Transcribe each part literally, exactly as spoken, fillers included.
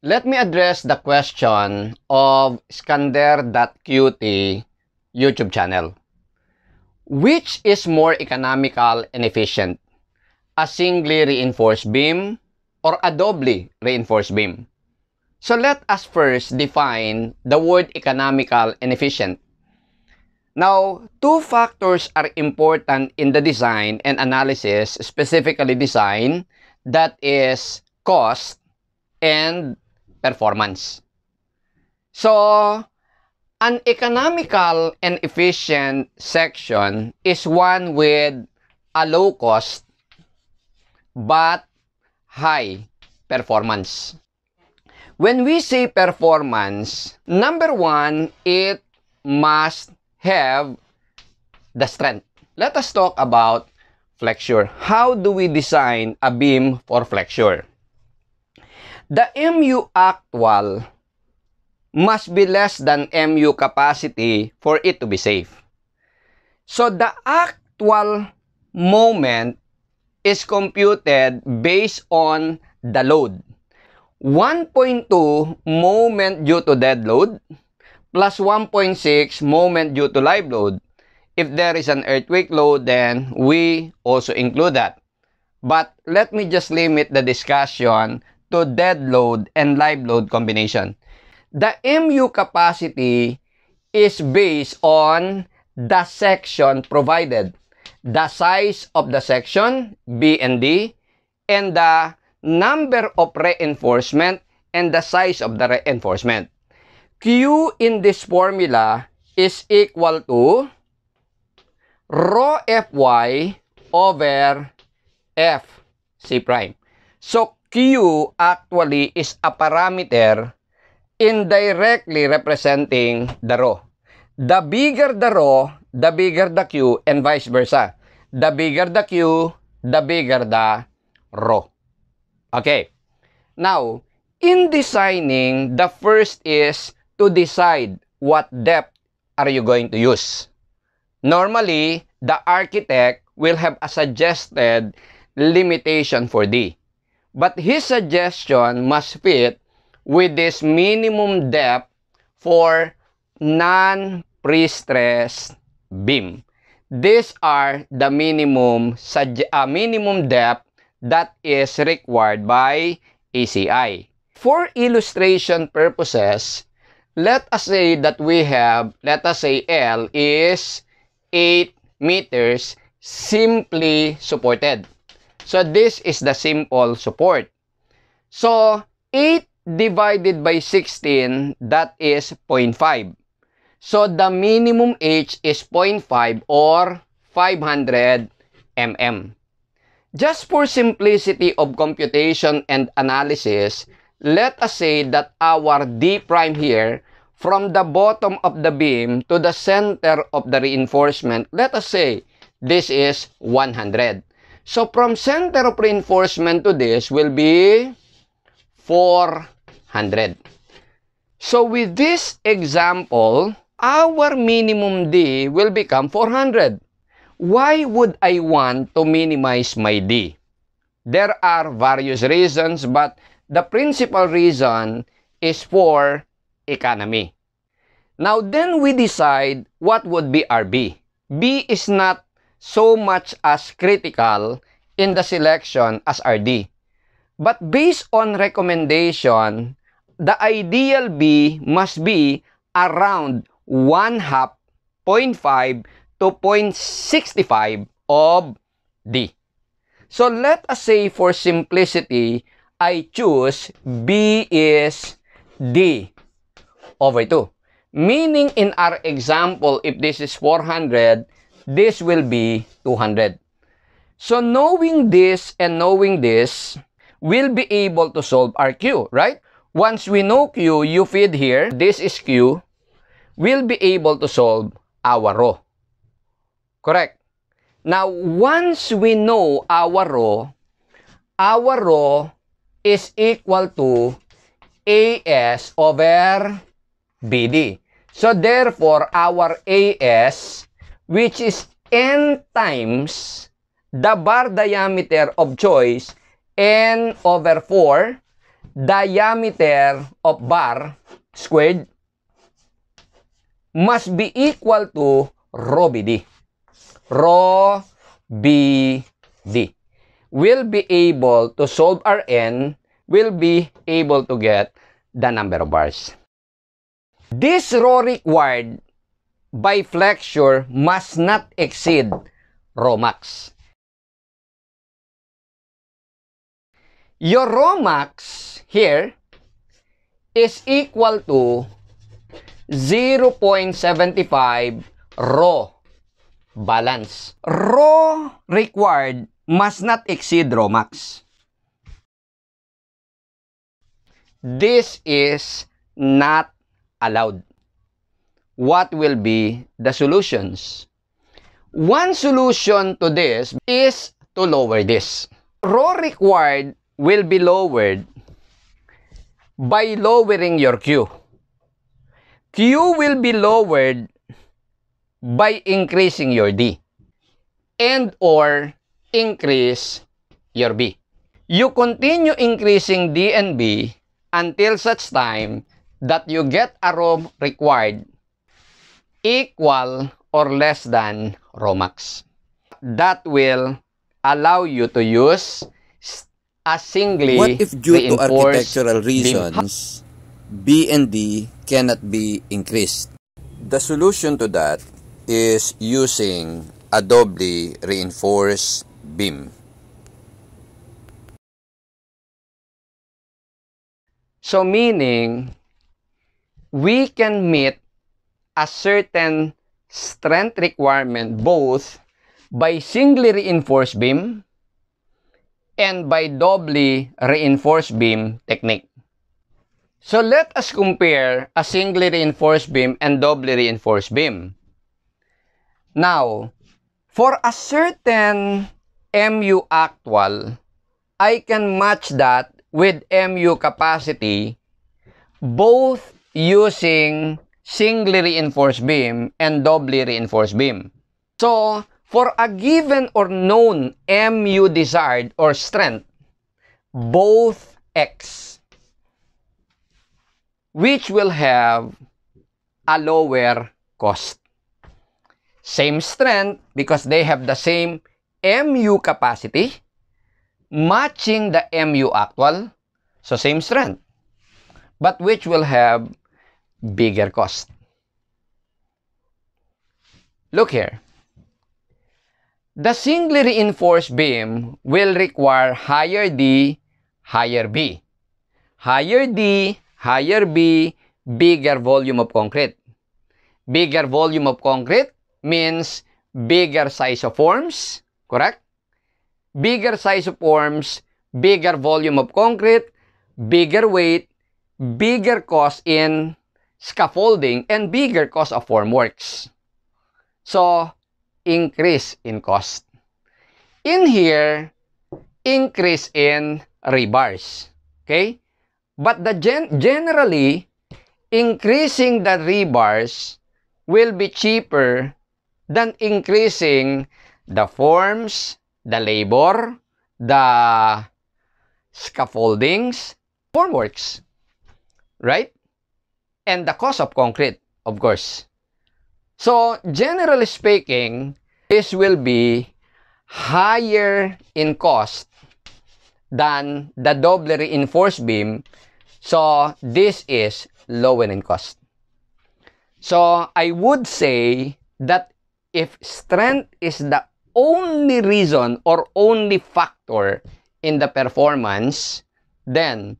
Let me address the question of Skander dot Q T YouTube channel. Which is more economical and efficient? A singly reinforced beam or a doubly reinforced beam? So let us first define the word economical and efficient. Now, two factors are important in the design and analysis, specifically design, that is cost and performance. So, an economical and efficient section is one with a low cost but high performance. When we say performance, number one, it must have the strength. Let us talk about flexure. How do we design a beam for flexure? The M U actual must be less than M U capacity for it to be safe. So the actual moment is computed based on the load. one point two moment due to dead load plus one point six moment due to live load. If there is an earthquake load, then we also include that. But let me just limit the discussion to dead load and live load combination. The M U capacity is based on the section provided, the size of the section, B and D, and the number of reinforcement and the size of the reinforcement. Q in this formula is equal to rho F Y over F C prime. So Q actually is a parameter indirectly representing the rho. The bigger the rho, the bigger the Q, and vice versa. The bigger the Q, the bigger the rho. Okay. Now, in designing, the first is to decide what depth are you going to use. Normally, the architect will have a suggested limitation for D. But his suggestion must fit with this minimum depth for non-pre-stressed beam. These are the minimum uh, minimum depth that is required by A C I. For illustration purposes, let us say that we have, let us say L is eight meters simply supported. So, this is the simple support. So, eight divided by sixteen, that is zero point five. So, the minimum H is zero point five or five hundred millimeters. Just for simplicity of computation and analysis, let us say that our D prime here, from the bottom of the beam to the center of the reinforcement, let us say this is one hundred. So, from center of reinforcement to this will be four hundred. So, with this example, our minimum D will become four hundred. Why would I want to minimize my D? There are various reasons, but the principal reason is for economy. Now, then we decide what would be our B. B is not so much as critical in the selection as R D. But based on recommendation, the ideal B must be around one half, zero point five to zero point six five of D. So let us say for simplicity, I choose B is D over two. Meaning in our example, if this is four hundred, this will be two hundred. So, knowing this and knowing this, we'll be able to solve our Q, right? Once we know Q, you feed here, this is Q, we'll be able to solve our rho. Correct? Now, once we know our rho, our rho is equal to A S over B D. So, therefore, our A S, which is n times the bar diameter of choice, n over four diameter of bar squared must be equal to rho B D. Rho B D will be able to solve R N, will be able to get the number of bars. This rho required by flexure must not exceed rho max. Your rho max here is equal to zero point seven five rho balance. Rho required must not exceed rho max. This is not allowed. What will be the solutions? One solution to this is to lower this. Rho required will be lowered by lowering your Q. Q will be lowered by increasing your D and or increase your B. You continue increasing D and B until such time that you get a rho required equal or less than rho max. That will allow you to use a singly reinforced beam. What if due to architectural reasons, B and D cannot be increased? The solution to that is using a doubly reinforced beam. So meaning, we can meet a certain strength requirement both by singly reinforced beam and by doubly reinforced beam technique. So let us compare a singly reinforced beam and doubly reinforced beam. Now, for a certain M U actual, I can match that with M U capacity, both using singly reinforced beam and doubly reinforced beam. So, for a given or known M U desired or strength, both X, which will have a lower cost. Same strength because they have the same M U capacity, matching the M U actual, so same strength, but which will have bigger cost. Look here. The singly reinforced beam will require higher D, higher B. Higher D, higher B, bigger volume of concrete. Bigger volume of concrete means bigger size of forms, correct? Bigger size of forms, bigger volume of concrete, bigger weight, bigger cost in scaffolding, and bigger cost of formworks. So, increase in cost. In here, increase in rebars, okay? But the gen generally, increasing the rebars will be cheaper than increasing the forms, the labor, the scaffoldings, formworks, right? And the cost of concrete, of course. So, generally speaking, this will be higher in cost than the doubly reinforced beam. So, this is lower in cost. So, I would say that if strength is the only reason or only factor in the performance, then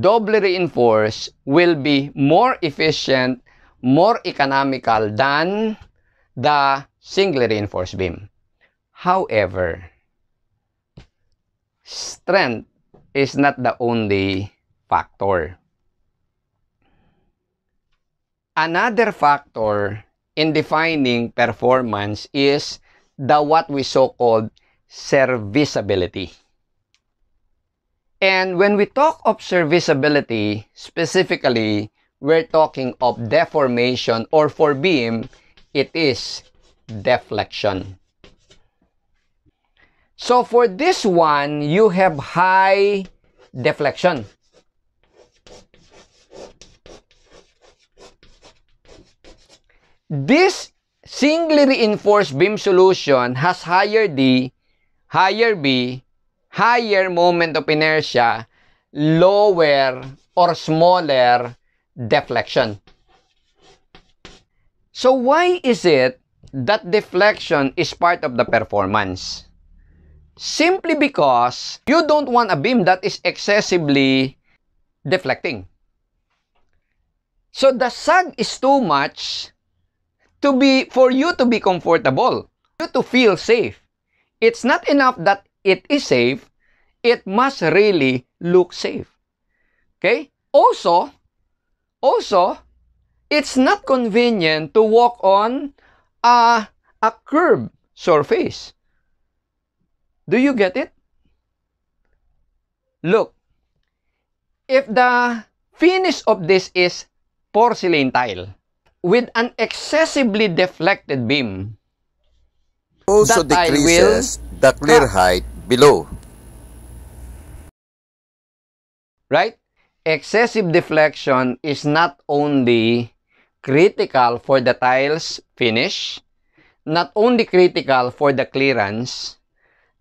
doubly reinforced will be more efficient, more economical than the singly reinforced beam. However, strength is not the only factor. Another factor in defining performance is the what we so-called serviceability. And when we talk of serviceability, specifically, we're talking of deformation, or for beam, it is deflection. So for this one, you have high deflection. This singly reinforced beam solution has higher D, higher B, higher moment of inertia, lower or smaller deflection. So why is it that deflection is part of the performance? Simply because you don't want a beam that is excessively deflecting. So the sag is too much to be for you to be comfortable, you to feel safe. It's not enough that it is safe, it must really look safe. Okay? Also, also, it's not convenient to walk on a, a curved surface. Do you get it? Look, if the finish of this is porcelain tile with an excessively deflected beam, also decreases the clear height below. Right? Excessive deflection is not only critical for the tile's finish, not only critical for the clearance,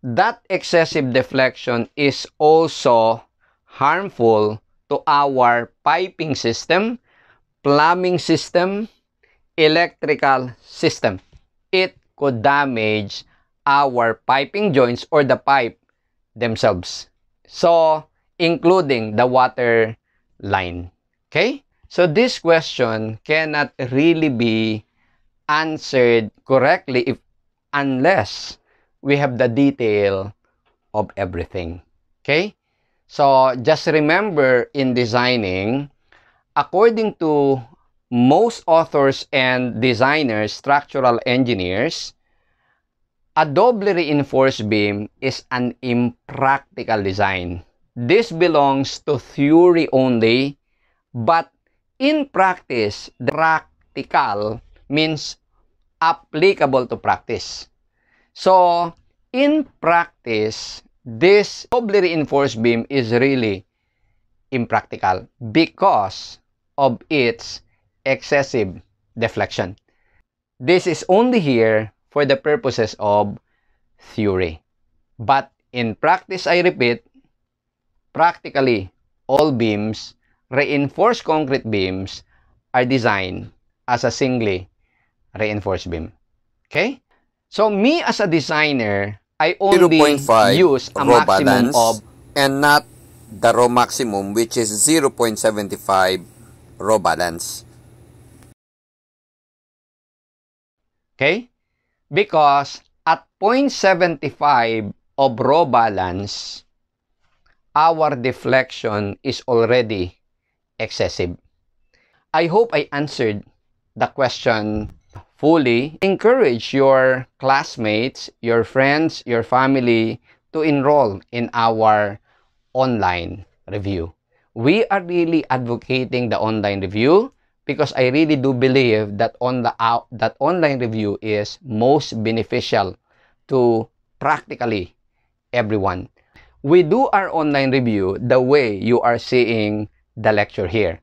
that excessive deflection is also harmful to our piping system, plumbing system, electrical system. It could damage our piping joints or the pipe themselves. So, including the water line. Okay? So, this question cannot really be answered correctly if, unless we have the detail of everything. Okay? So, just remember in designing, according to most authors and designers, structural engineers, a doubly reinforced beam is an impractical design. This belongs to theory only, but in practice, the practical means applicable to practice. So, in practice, this doubly reinforced beam is really impractical because of its excessive deflection. This is only here for the purposes of theory. But in practice, I repeat, practically all beams, reinforced concrete beams, are designed as a singly reinforced beam. Okay? So, me as a designer, I only use a raw maximum of... and not the raw maximum, which is zero point seven five raw balance. Okay? Because at zero point seven five of raw balance, our deflection is already excessive. I hope I answered the question fully. Encourage your classmates, your friends, your family to enroll in our online review. We are really advocating the online review because I really do believe that on the out that online review is most beneficial to practically everyone. We do our online review the way you are seeing the lecture here.